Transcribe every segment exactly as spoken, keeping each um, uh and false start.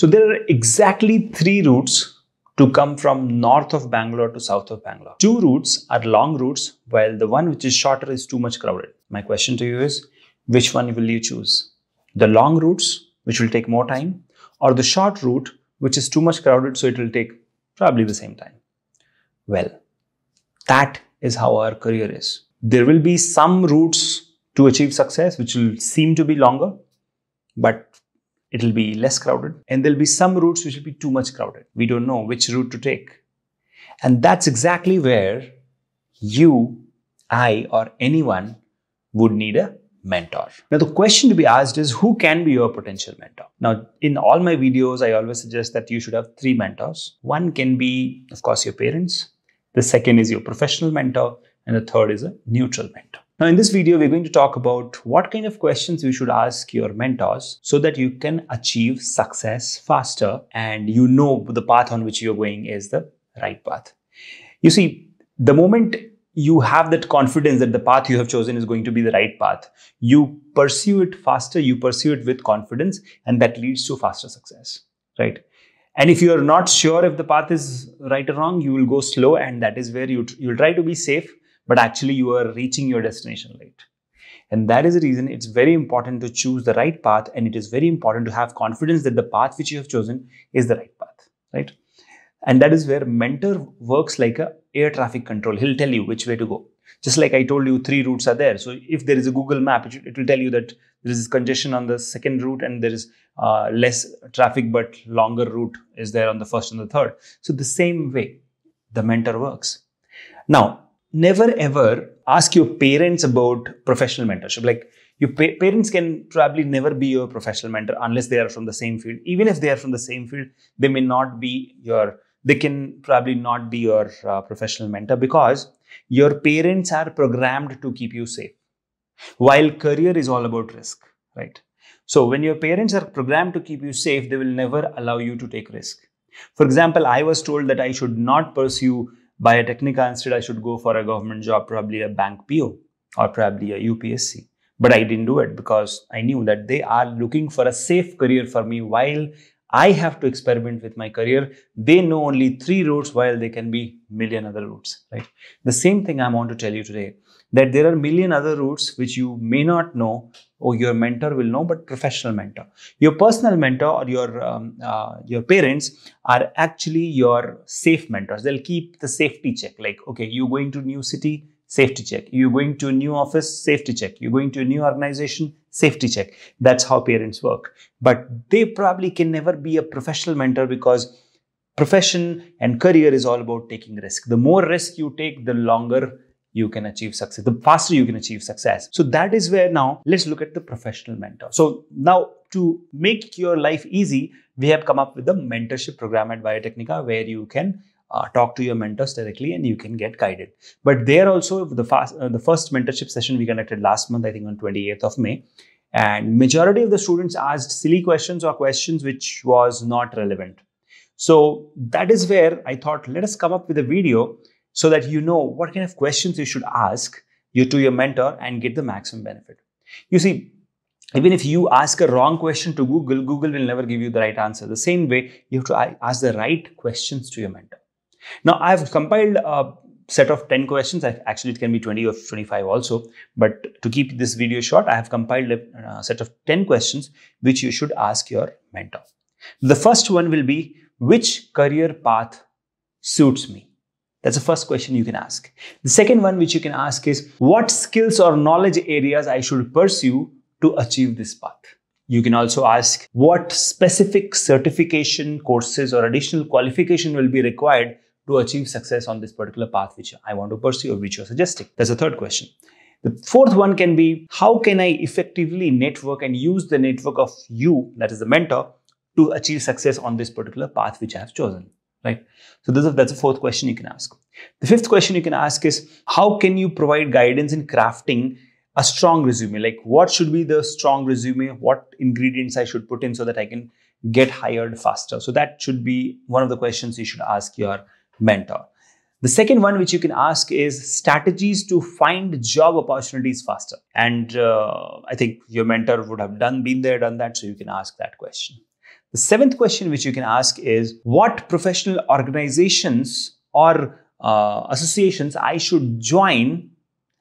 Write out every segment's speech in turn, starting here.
So there are exactly three routes to come from north of Bangalore to south of Bangalore. Two routes are long routes, while the one which is shorter is too much crowded. My question to you is, which one will you choose? The long routes, which will take more time, or the short route, which is too much crowded, so it will take probably the same time? Well, that is how our career is. There will be some routes to achieve success, which will seem to be longer, but it will be less crowded. And there'll be some routes which will be too much crowded. We don't know which route to take. And that's exactly where you, I, or anyone would need a mentor. Now, the question to be asked is, who can be your potential mentor? Now, in all my videos, I always suggest that you should have three mentors. One can be, of course, your parents. The second is your professional mentor. And the third is a neutral mentor. Now, in this video, we're going to talk about what kind of questions you should ask your mentors so that you can achieve success faster and you know the path on which you're going is the right path. You see, the moment you have that confidence that the path you have chosen is going to be the right path, you pursue it faster, you pursue it with confidence, and that leads to faster success, right? And if you are not sure if the path is right or wrong, you will go slow, and that is where you you'll try to be safe, but actually you are reaching your destination late. And that is the reason it's very important to choose the right path, and it is very important to have confidence that the path which you have chosen is the right path, right? And that is where mentor works like a air traffic control. He'll tell you which way to go. Just like I told you, three routes are there. So if there is a Google map, it, it will tell you that there is congestion on the second route and there is uh, less traffic, but longer route is there on the first and the third. So the same way, the mentor works. Now, never ever ask your parents about professional mentorship. Like, your pa parents can probably never be your professional mentor unless they are from the same field. Even if they are from the same field, they may not be your, they can probably not be your uh, professional mentor, because your parents are programmed to keep you safe, while career is all about risk, right? So when your parents are programmed to keep you safe, they will never allow you to take risk. For example, I was told that I should not pursue Biotecnika. Instead, I should go for a government job, probably a bank P O or probably a U P S C. But I didn't do it because I knew that they are looking for a safe career for me, while I have to experiment with my career. They know only three routes, while there can be million other routes, right? The same thing I want to tell you today, that there are million other routes which you may not know, or your mentor will know, but professional mentor. Your personal mentor or your, um, uh, your parents are actually your safe mentors. They'll keep the safety check. Like, okay, you're going to a new city, safety check. You're going to a new office, safety check. You're going to a new organization, safety check. That's how parents work. But they probably can never be a professional mentor, because profession and career is all about taking risk. The more risk you take, the longer you can achieve success, the faster you can achieve success. So that is where now let's look at the professional mentor. So now, to make your life easy, we have come up with the mentorship program at Biotecnika, where you can uh, talk to your mentors directly and you can get guided. But there also, the, fast, uh, the first mentorship session we conducted last month, I think on twenty-eighth of May, and majority of the students asked silly questions or questions which was not relevant. So that is where I thought, let us come up with a video so that you know what kind of questions you should ask you to your mentor and get the maximum benefit. You see, even if you ask a wrong question to Google, Google will never give you the right answer. The same way, you have to ask the right questions to your mentor. Now, I've compiled a set of ten questions. I've, actually, it can be twenty or twenty-five also. But to keep this video short, I have compiled a, a set of ten questions which you should ask your mentor. The first one will be, which career path suits me? That's the first question you can ask. The second one which you can ask is, what skills or knowledge areas I should pursue to achieve this path? You can also ask, what specific certification courses or additional qualification will be required to achieve success on this particular path which I want to pursue or which you're suggesting? That's the third question. The fourth one can be, how can I effectively network and use the network of you, that is the mentor, to achieve success on this particular path which I have chosen? Right? So this is, that's the fourth question you can ask. The fifth question you can ask is, how can you provide guidance in crafting a strong resume? Like, what should be the strong resume? What ingredients I should put in so that I can get hired faster? So that should be one of the questions you should ask your mentor. The second one which you can ask is, strategies to find job opportunities faster. And uh, I think your mentor would have done, been there, done that. So you can ask that question. The seventh question which you can ask is, what professional organizations or uh, associations I should join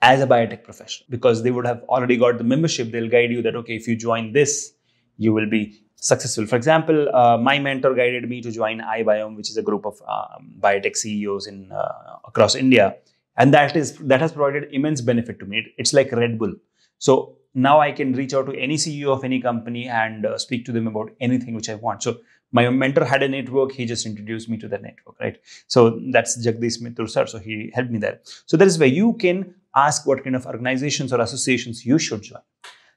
as a biotech professional? Because they would have already got the membership. They'll guide you that, okay, if you join this, you will be successful. For example, uh, my mentor guided me to join ibiome, which is a group of um, biotech C E Os in uh, across India. And that is that has provided immense benefit to me. It's like Red Bull. So now I can reach out to any C E O of any company and uh, speak to them about anything which I want. So my mentor had a network. He just introduced me to that network, right? So that's Jagdish Mitursar. So he helped me there. So that is where you can ask what kind of organizations or associations you should join.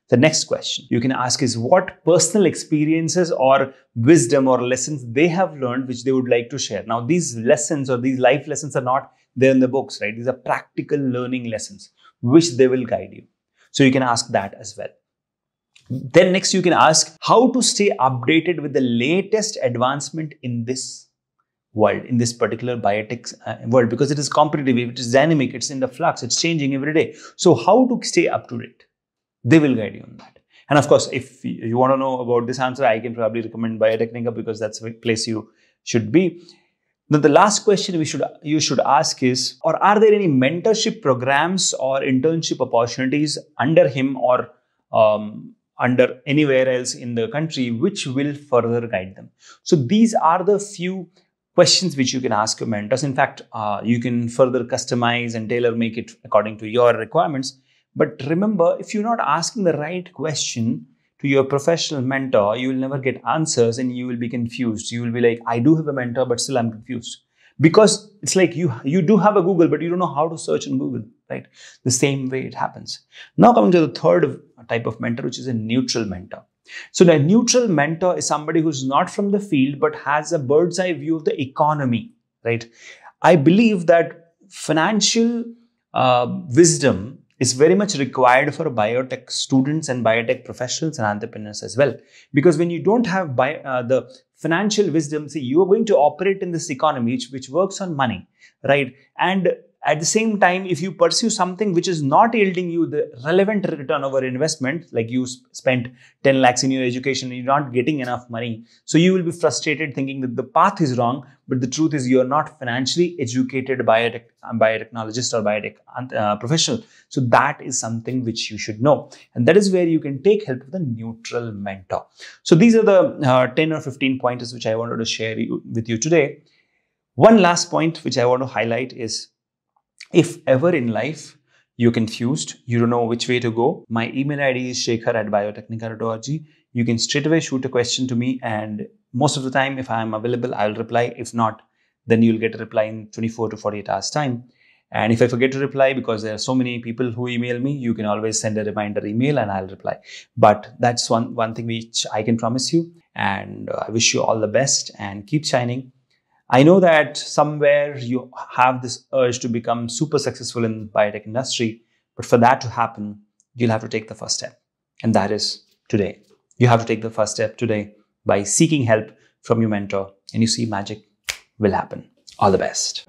The next question you can ask is, what personal experiences or wisdom or lessons they have learned which they would like to share. Now, these lessons or these life lessons are not there in the books, right? These are practical learning lessons which they will guide you. So you can ask that as well. Then next you can ask how to stay updated with the latest advancement in this world, in this particular biotech uh, world, because it is competitive, it is dynamic, it's in the flux, it's changing every day. So how to stay up to date? They will guide you on that. And of course, if you want to know about this answer, I can probably recommend Biotecnika, because that's the place you should be. Now, the last question we should you should ask is, or are there any mentorship programs or internship opportunities under him or um, under anywhere else in the country which will further guide them? So these are the few questions which you can ask your mentors. In fact, uh, you can further customize and tailor make it according to your requirements. But remember, if you're not asking the right question to your professional mentor, you will never get answers and you will be confused. You will be like, I do have a mentor, but still I'm confused. Because it's like you, you do have a Google, but you don't know how to search in Google, right? The same way it happens. Now coming to the third type of mentor, which is a neutral mentor. So the neutral mentor is somebody who's not from the field, but has a bird's eye view of the economy, right? I believe that financial uh, wisdom is very much required for biotech students and biotech professionals and entrepreneurs as well. Because when you don't have bio, uh, the financial wisdom, see, you are going to operate in this economy which, which works on money, right? And at the same time, if you pursue something which is not yielding you the relevant return over investment, like you spent ten lakhs in your education and you're not getting enough money, so you will be frustrated thinking that the path is wrong, but the truth is you're not financially educated biotech, biotechnologist or biotech uh, professional. So that is something which you should know. And that is where you can take help with a neutral mentor. So these are the uh, ten or fifteen pointers which I wanted to share you, with you today. One last point which I want to highlight is, if ever in life you're confused, you don't know which way to go, my email I D is shekhar at biotecnika dot org. You can straight away shoot a question to me, and most of the time, if I'm available, I'll reply. If not, then you'll get a reply in twenty-four to forty-eight hours time. And if I forget to reply, because there are so many people who email me, you can always send a reminder email and I'll reply. But that's one, one thing which I can promise you. And I wish you all the best and keep shining. I know that somewhere you have this urge to become super successful in the biotech industry, but for that to happen, you'll have to take the first step. And that is today. You have to take the first step today by seeking help from your mentor, and you see magic will happen. All the best.